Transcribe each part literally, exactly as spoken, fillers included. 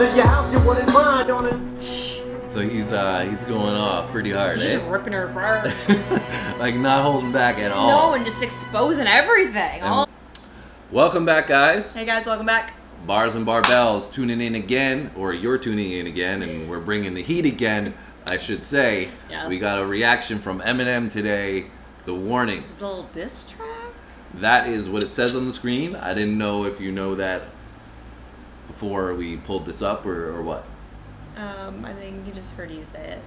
to your house, you wouldn't mind on it. So he's uh he's going off pretty hard. He's eh? just ripping her apart. Like not holding back at all. No, and just exposing everything. All welcome back, guys. Hey guys, welcome back. Bars and Barbells tuning in again, or you're tuning in again, and we're bringing the heat again, I should say. Yes. We got a reaction from Eminem today, The Warning. This is a little diss track? That is what it says on the screen. I didn't know if you know that before we pulled this up or, or what. Um, I think you just heard you say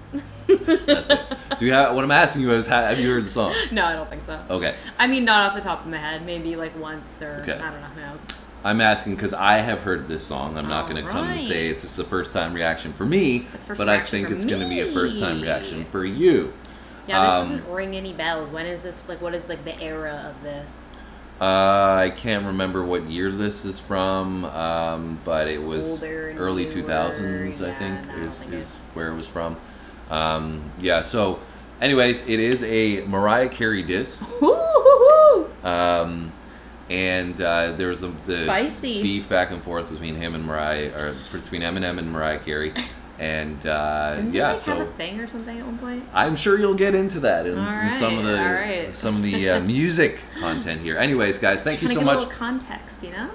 it. That's it. So you have, what I'm asking you is, have you heard the song? No, I don't think so. Okay. I mean, not off the top of my head. Maybe like once or okay. I don't know. Who knows? I'm asking because I have heard this song. I'm not going right. to come and say it's just a first-time reaction for me, but I think it's going to be a first-time reaction for you. Yeah, this um, doesn't ring any bells. When is this? Like, what is like the era of this? Uh, I can't remember what year this is from, um, but it was early two thousands. Yeah, I think no, is I think is where it was from. Um, yeah. So, anyways, it is a Mariah Carey diss. um. And uh, there was a, the Spicy. beef back and forth between him and Mariah, or between Eminem and Mariah Carey, and uh, Didn't yeah, they so have a thing or something at one point. I'm sure you'll get into that in, right. in some of the right. some of the uh, music content here. Anyways, guys, thank Just you so give much. A little context, you know.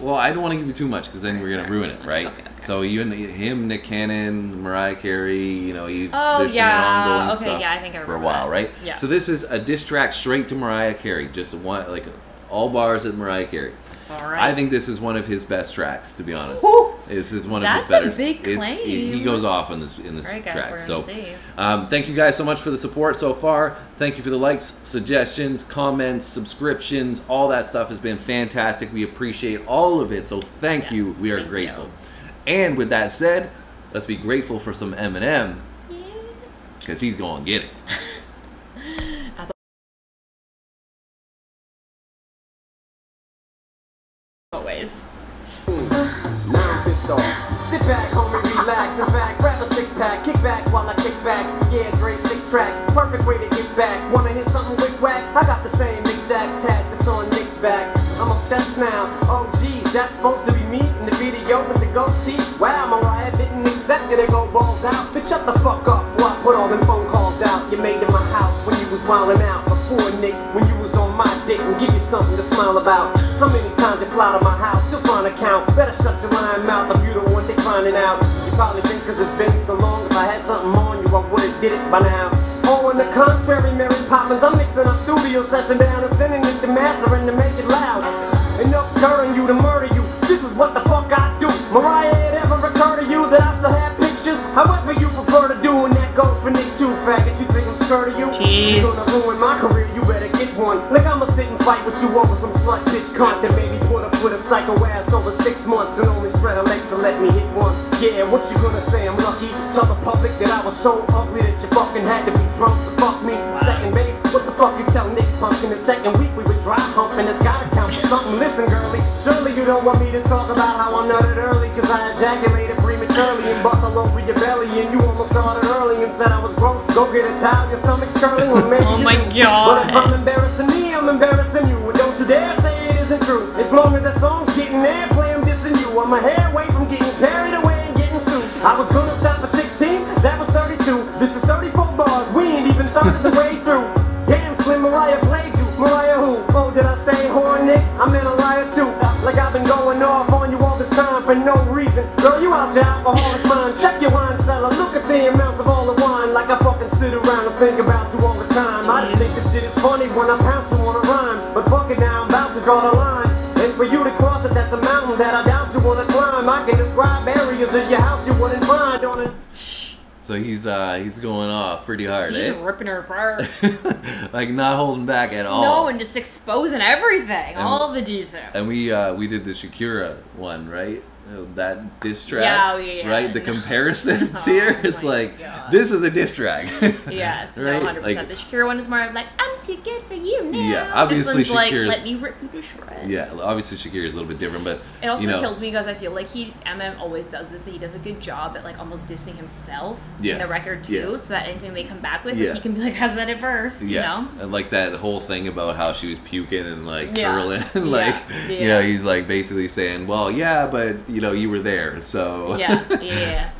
Well, I don't want to give you too much because then right, we're gonna right. ruin it, right? Okay, okay. So you and him, Nick Cannon, Mariah Carey, you know, you've oh, yeah. been okay, yeah, I think I for a while, that. right? Yeah. So this is a diss track straight to Mariah Carey, just one like. All bars at Mariah Carey. All right. I think this is one of his best tracks, to be honest. Ooh, this is one of his better. That's a big claim. It, he goes off in this in this right, guys, track. So, um, thank you guys so much for the support so far. Thank you for the likes, suggestions, comments, subscriptions. All that stuff has been fantastic. We appreciate all of it. So thank yes, you. We are grateful. You. And with that said, let's be grateful for some Eminem, because he's gonna get it. Always. Now pissed off. Sit back, homie, relax. In fact, grab a six pack, kick back while I kick facts. Yeah, Dre, sick track. Perfect way to get back. Wanna hear something wick whack? I got the same exact tag that's on Nick's back. I'm obsessed now. Oh, geez, that's supposed to be me in the video with the goatee. Wow, Mariah didn't expect it to go balls out. Bitch, shut the fuck up before I put all them phone calls out. You made in my house when you was wildin' out. Before Nick, when you was on my dick, and give you something to smile about. How many times you fly to my house, still trying to count. Better shut your lying mouth if you the one they finding out. You probably think cause it's been so long, if I had something on you I would've did it by now. Oh, on the contrary, Mary Poppins, I'm mixing a studio session down and sending it to mastering to make it loud. Enough dirt on you to murder you, this is what the fuck I do. Mariah, it ever occurred to you that I still have pictures? However you prefer to do, and that goes for Nick too, faggot. You think I'm scared of you? Jeez. You're gonna ruin my career, you better get one. Like I'ma sit and fight with you over some slut bitch cunt that made me put up with a psycho ass over six months and only spread her legs to let me hit once. Yeah, what you gonna say? I'm lucky. Tell the public that I was so ugly that you fucking had to be drunk to fuck me. Second base, what the fuck you tell Nick Pump? In the second week we were dry humping, it's gotta count for something. Listen, girly, surely you don't want me to talk about how I nutted early, cause I ejaculated prematurely and bust all over your belly, and you almost started early and said I was gross. Go get a towel, your stomach's curling, or maybe oh my you God. But if I'm embarrassing me, I'm embarrassing you, and don't you dare say it isn't true. As long as that song's getting airplay, I'm dissing you. I'm a hair away from getting carried away and getting sued. I was gonna stop at sixteen, that was thirty-two. This is thirty-four bars, we ain't even third of the way through. Damn, Slim, Mariah played you. Mariah who? Oh, did I say whore, Nick? I meant a liar too. Like I've been going off on you all this time for no reason. Girl, you out your alcoholic mind, check your wine cellar. Look at the amounts of all the wine, like I fucking sit around and think about you all the time. I just think this shit is funny when I pounce you on a rhyme. But fuck it now, I'm about to draw the line. And for you to cross it, that's a mountain that I doubt you wanna climb. I can describe areas in your house you wouldn't find on it. So he's uh he's going off pretty hard. He's eh? just ripping her apart. Like not holding back at all. No, and just exposing everything, and, all the details. And we uh we did the Shakira one, right? That diss track, yeah, yeah, yeah. right? The no. comparisons oh, here, it's like God. This is a diss track. Yes, right? one hundred percent. Like, the Shakira one is more of like I'm too good for you now. Yeah, obviously Shakira's like, let me rip you to shreds. Yeah, obviously Shakira's a little bit different, but it also you know, kills me because I feel like he Eminem always does this. That he does a good job at like almost dissing himself yes. in the record too, yeah. so that anything they come back with, yeah. like, he can be like, "I said it first," yeah. you know. And like that whole thing about how she was puking and like yeah. curling, like yeah. Yeah. you know, he's like basically saying, "Well, yeah, but you know, you were there, so." Yeah, yeah.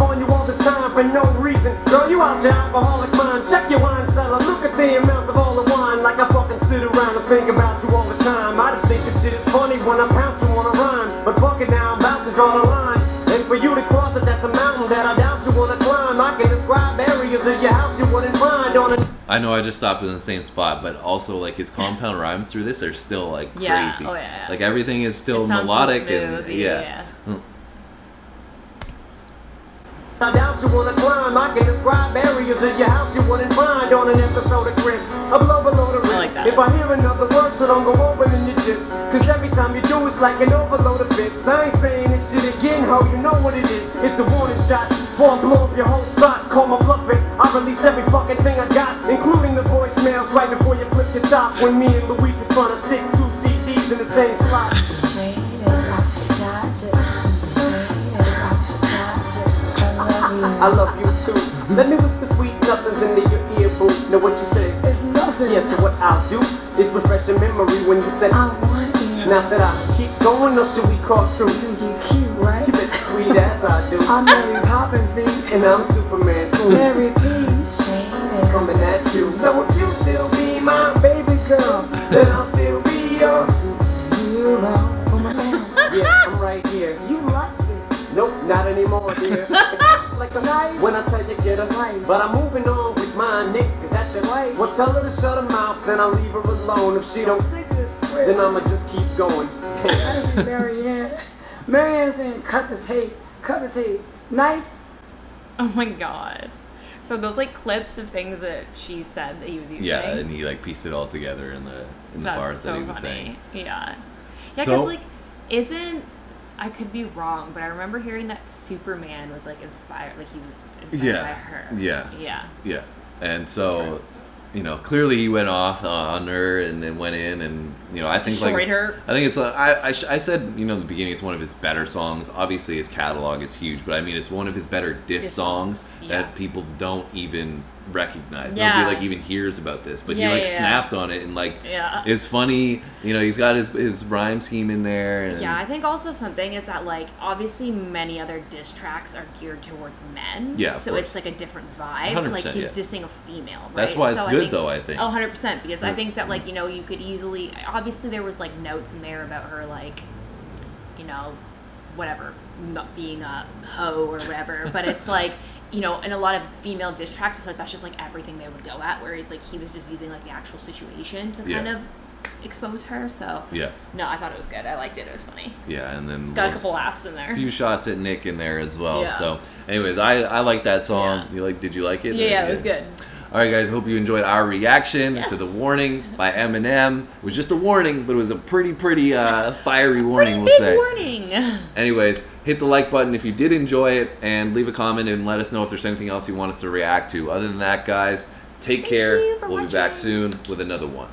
On you all this time for no reason. Girl, you out your alcoholic mind. Check your wine cellar. Look at the amounts of all the wine. Like I fucking sit around and think about you all the time. I just think this shit is funny when I pounce you on a rhyme. But fuck it now, I'm about to draw the line. And for you to cross it, that's a mountain that I doubt you wanna climb. I can describe areas of your house you wouldn't find on a... I know I just stopped in the same spot, but also like his compound rhymes through this are still like crazy. Yeah. Oh, yeah, yeah. Like everything is still melodic so and yeah. yeah. Mm. I doubt you wanna climb. I can describe areas in your house you wouldn't find on an episode of Crips. I blow below the rips. Like if I hear another word, so don't go opening your chips. Cause every time you do, it's like an overload of vips. I ain't saying this shit again, ho, you know what it is. It's a warning shot, before I blow up your whole spot. Call my bluffing, I release every fucking thing I got, including the voicemails right before you flip your top. When me and Luis were trying to stick two C Ds in the same slot. I love you too. Let me whisper sweet nothings into your ear, boo. Know what you say? It's nothing. Yes, yeah, so what I'll do is refresh your memory when you said I want you. Now should I keep going or should we call truce? You cute, right? You bet your sweet ass I do. I'm Mary Poppins, B. And I'm Superman. Ooh. Mary P. Coming at you. So if you still be my baby girl, then I'll still be your superhero. Oh my God. Yeah, I'm right here. You like this? Nope, not anymore, dear. Like a knife when I tell you get a knife, but I'm moving on with my Nick, cause that's your wife. Well, tell her to shut her mouth, then I'll leave her alone. If she don't, then I'ma just keep going. I just see Mary Ann. Mary Ann saying, cut the tape, cut the tape, knife. Oh my God. So those like clips of things that she said that he was using. Yeah, and he like pieced it all together in the in the bars that he was saying. Yeah, yeah, cause like isn't. I could be wrong, but I remember hearing that Superman was like inspired, like he was inspired yeah, by her. Yeah. Yeah. Yeah. And so, you know, clearly he went off on her and then went in and, you know, I think Destroyed like her. I think it's like, I, I, I said, you know, in the beginning, it's one of his better songs. Obviously his catalog is huge, but I mean, it's one of his better diss, diss songs yeah. that people don't even recognize. Yeah. Nobody like even hears about this, but yeah, he like yeah, snapped yeah. on it and like yeah. it's funny, you know, he's got his his rhyme scheme in there. And yeah, I think also something is that like obviously many other diss tracks are geared towards men. Yeah. So course. It's like a different vibe. Like he's yeah. dissing a female, right? That's why it's so good I think, though, I think. Oh, one hundred percent because I think that like, you know, you could easily obviously there was like notes in there about her like, you know, whatever, not being a hoe or whatever, but it's like you know, and a lot of female diss tracks, it's like that's just like everything they would go at. Whereas like he was just using like the actual situation to yeah. kind of expose her. So yeah, no, I thought it was good. I liked it. It was funny. Yeah, and then got a couple laughs in there. A few shots at Nick in there as well. Yeah. So, anyways, I I like that song. Yeah. You like? Did you like it? Yeah, yeah, it was good. All right, guys. Hope you enjoyed our reaction yes. to The Warning by Eminem. It was just a warning, but it was a pretty, pretty uh, fiery warning, pretty we'll big say. warning. Anyways, hit the like button if you did enjoy it, and leave a comment and let us know if there's anything else you want us to react to. Other than that, guys, take Thank care. We'll watching. be back soon with another one.